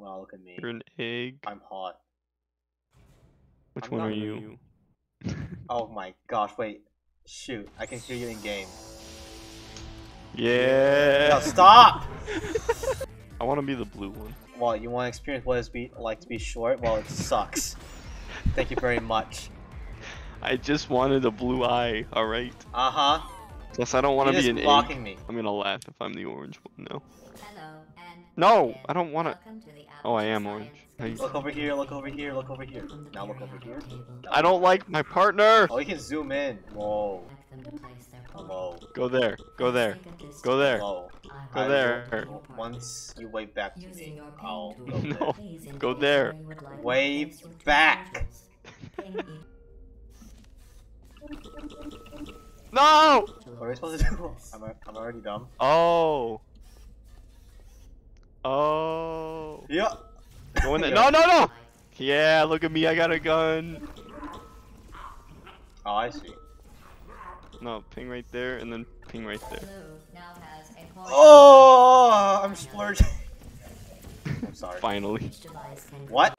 Wow, look at me. You're an egg. I'm hot. Which one are you? Oh my gosh, wait. Shoot, I can hear you in game. Yeah. No, stop! I want to be the blue one. Well, you want to experience what it's like to be short? Well, it sucks. Thank you very much. I just wanted a blue eye, alright? Uh-huh. Plus, I don't want to be an egg. Blocking me. I'm gonna laugh if I'm the orange one, no. Hello, and no! I don't want to. Oh, I am orange. Look over here, look over here, look over here. Now look over here. I don't like my partner! Oh, you can zoom in. Whoa. Hello. Go there, go there, go there. Hello. Go there. Once you wave back to me, I'll go there. No, go there. Wave back! No! What are we supposed to do? I'm already dumb. Oh. Oh. Yeah. Go in there. No, no, no! Yeah, look at me, I got a gun. Oh, I see. No, ping right there, and then ping right there. Oh! I'm splurging. I'm sorry. Finally. What?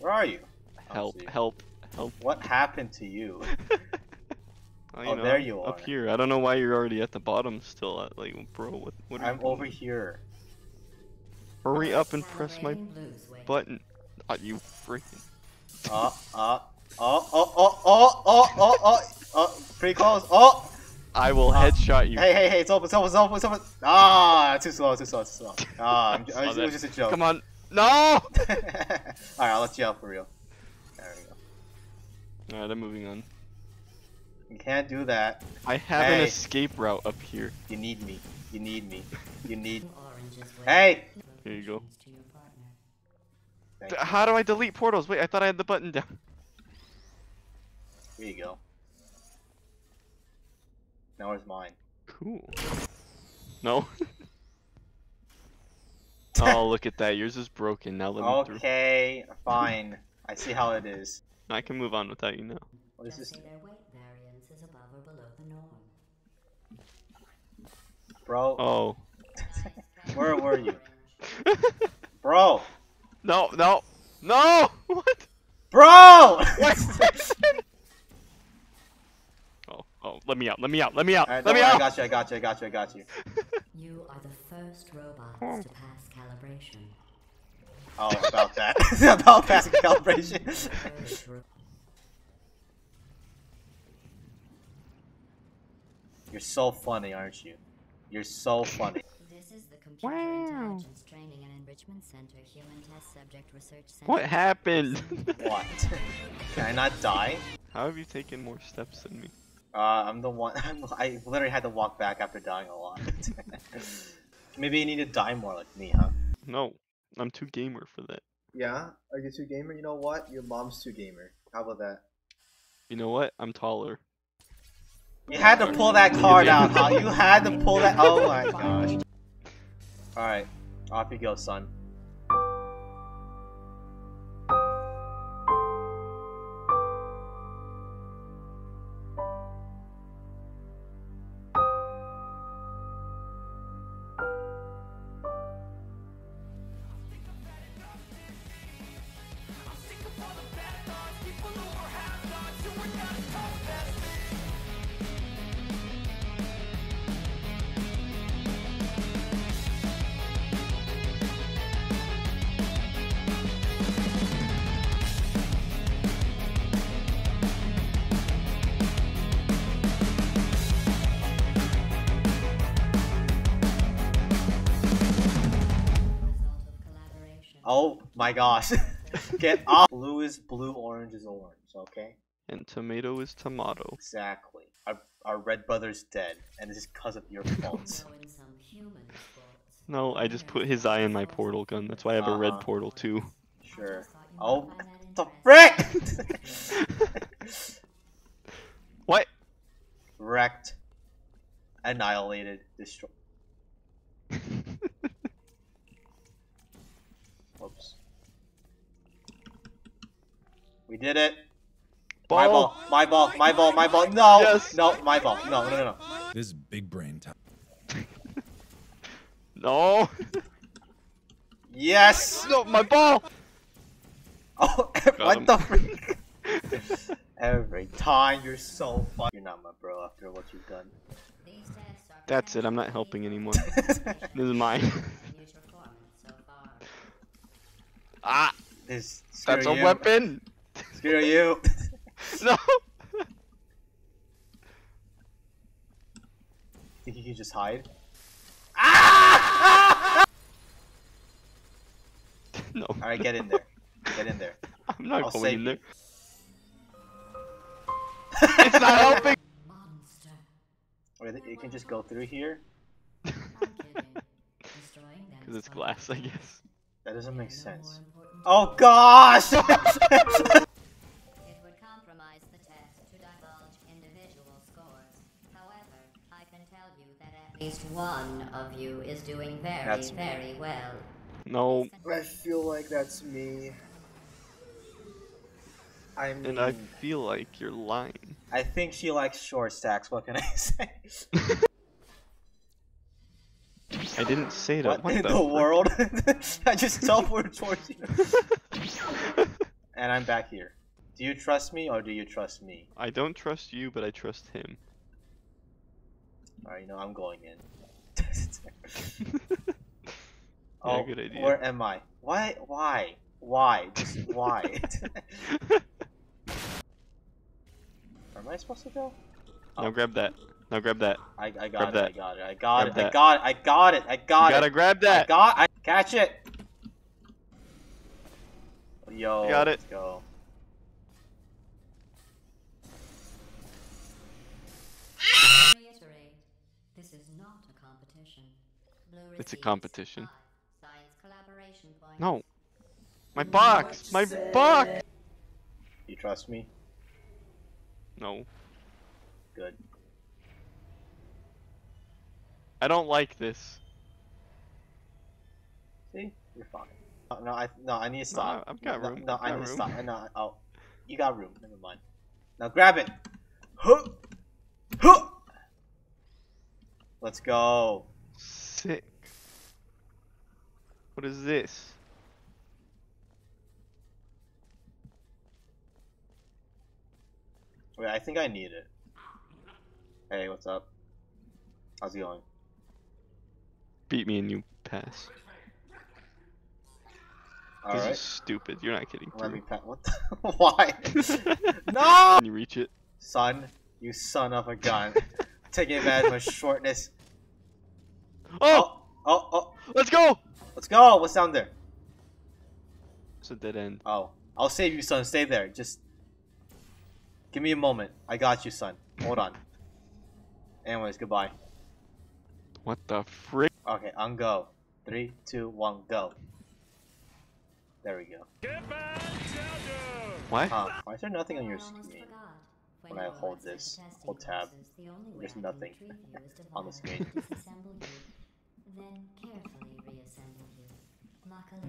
Where are you? Help, help. Help. What happened to you? Oh, you know, there you are. Up here. I don't know why you're already at the bottom still. Like, bro, what are you doing? Over here. Hurry up and press my button. Oh, you freaking. Pretty close. Oh! I will headshot you. Hey, hey, hey, it's open, it's open, it's open, it's open. Ah, too slow, too slow, too slow. Ah, it was just a joke. Come on. No! Alright, I'll let you out for real. There we go. Alright, I'm moving on. You can't do that. I have an escape route up here. You need me. You need me. You need. Hey! Here you go. How do I delete portals? Wait, I thought I had the button down. Here you go. Now it's mine. Cool. No. Oh, look at that. Yours is broken. Now let me through. Okay, fine. I see how it is. I can move on without you now. What is this? Bro. Oh. Where were you? Bro. No, no, no! What? Bro! What? Oh, oh, let me out, let me out, let me out, right, let me out! I got you, I got you, I got you, I got you. You are the first robots to pass calibration. Oh, about that. About passing calibration. You're so funny, aren't you? You're so funny. This is the Computer Intelligence Training and Enrichment Center Human Test Subject Research Center. What happened? What? Can I not die? How have you taken more steps than me? I'm the one. I literally had to walk back after dying a lot. Maybe you need to die more like me, huh? No. I'm too gamer for that. Yeah? Are you too gamer? You know what? Your mom's too gamer. How about that? You know what? I'm taller. You had to pull that card out, huh? You had to pull that- oh my gosh. Alright. Off you go, son. Oh my gosh. Get off. Blue is blue, orange is orange, okay? And tomato is tomato. Exactly. Our red brother's dead, and this is because of your faults. No, I just put his eye in my portal gun. That's why I have a red portal too. Sure. Oh, the frick! What? Wrecked. Annihilated. Destroyed. Oops. We did it. Ball. My ball, my ball, my ball, my ball. No, yes. No, my ball. No, no, no, no. This is big brain time. No. Yes! No, my ball! Oh, what the freak? Every time you're so fun. You're not my bro after what you've done. That's it, I'm not helping anymore. This is mine. Ah! This, that's a weapon! Screw you! No! Think you can just hide? Ah! No. Alright, get in there. Get in there. I'm not going in there. It's not helping! Wait, you can just go through here? Because it's glass, I guess. That doesn't make sense. Oh gosh! It would compromise the test to divulge individual scores. However, I can tell you that at least one of you is doing very well. No. I feel like that's me. I mean, and I feel like you're lying. I think she likes short stacks, what can I say? I didn't say that. What in the world? I just teleported towards you. And I'm back here. Do you trust me or do you trust me? I don't trust you, but I trust him. Alright, you know, I'm going in. Oh, yeah, good idea. Where am I? Why? Just why? Where am I supposed to go? Oh. Now grab that. Now grab that. I got it. You gotta grab that. Catch it. Yo. Got it. Let's go. This is not a competition. It's a competition. No. My box. My box. You trust me? No. Good. I don't like this. See? You're fine. No, I need to stop. No, I've got room. No, I need to stop. No, oh. You got room. Never mind. Now grab it! Huh! Huh! Let's go. Sick. What is this? Wait, I think I need it. Hey, what's up? How's it going? Beat me and you pass. All this right. Is stupid. You're not kidding. Let me pass. What? Why? No! Can you reach it? Son, you son of a gun. Taking advantage of my shortness. Oh! Oh! Let's go! Let's go! What's down there? It's a dead end. Oh. I'll save you, son. Stay there. Just... give me a moment. I got you, son. Hold on. Anyways, goodbye. What the frick? Okay, on go. 3, 2, 1, go. There we go. What? Why is there nothing on your screen? When I hold this, hold tab, there's nothing on the screen.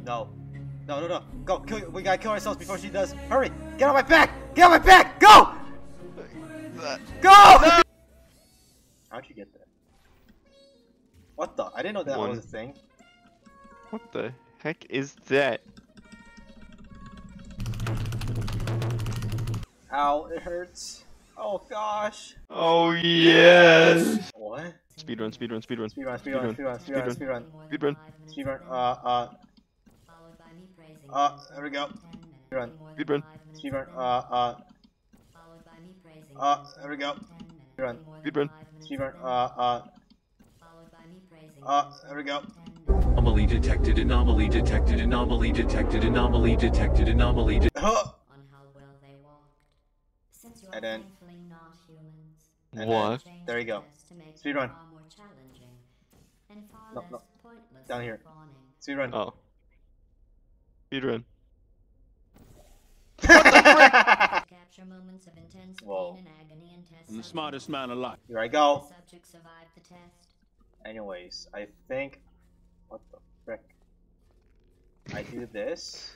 No. No. Go, we gotta kill ourselves before she does. Hurry! Get on my back! Get on my back! Go! Go! No! How'd you get there? What the? I didn't know that was a thing. What the heck is that? Ow, it hurts. Oh gosh. Oh yes! What? Speedrun. There we go. There we go. There we go. Anomaly detected. And then. What? There you go. Speedrun. No. Down here. Speedrun. Oh. Speedrun. Capture moments of intense pain and agony and test. I'm the smartest man alive. Here I go. The subject survived the test. Anyways, I think. What the frick? I do this.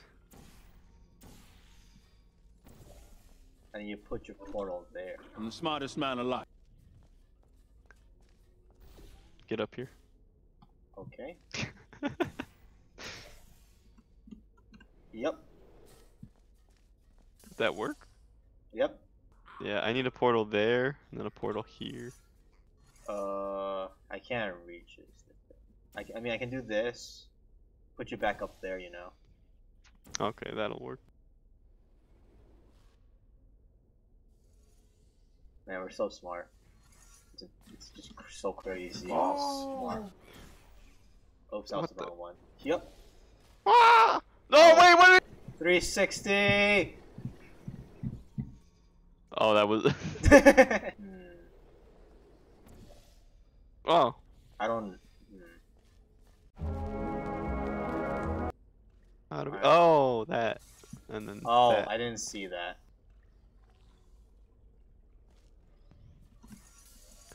And you put your portal there. I'm the smartest man alive. Get up here. Okay. Yep. Did that work? Yep. Yeah, I need a portal there, and then a portal here. I can't reach this thing. I mean, I can do this. Put you back up there, you know. Okay, that'll work. Man, we're so smart. It's just so crazy. Oh. Oops, that was the wrong one. Yep. Ah! No, wait, wait! 360! Oh, that was... Oh. I don't... How do we... Oh, that. And then oh, that. I didn't see that.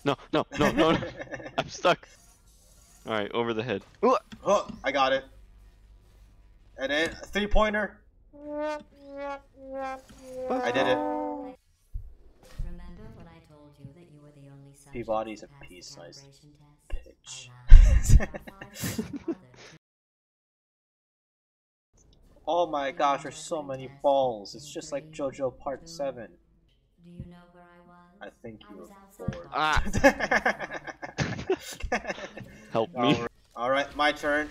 No, no, no, no, no. I'm stuck. Alright, over the head. Ooh. Oh, I got it. And then, a three-pointer. I did it. Remember when I told you that you were the only subject? Peabody's a pea-sized bitch. Oh my gosh, there's so many balls. It's just like JoJo Part 7. Do you know where I was? I think you were bored. Ah! Help me. Alright, my turn.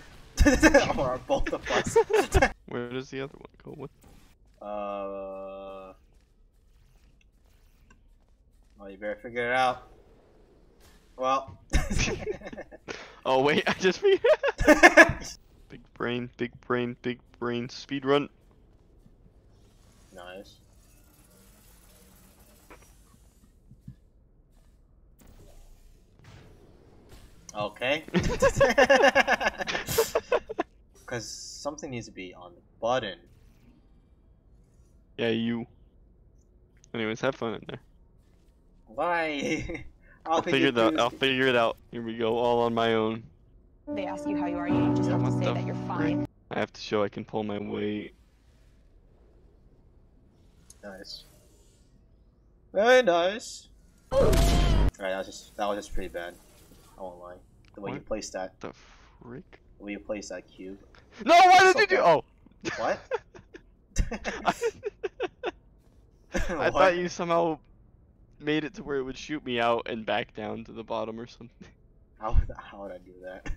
Or both of us. Where does the other one go with? Well, you better figure it out. Well. Oh wait, I just big brain, big brain, big brain. Speed run. Nice. Okay. Because something needs to be on the button. Yeah, you. Anyways, have fun in there. Why? I'll figure it out. Here we go, all on my own. They ask you how you are, you just have to say that you're fine. I have to show I can pull my weight. Nice. Very nice. Alright, that was just pretty bad. I won't lie. The way you placed that. The freak? The way you placed that cube. No, why did you do? Oh! What? I thought you somehow made it to where it would shoot me out and back down to the bottom or something. How would I do that?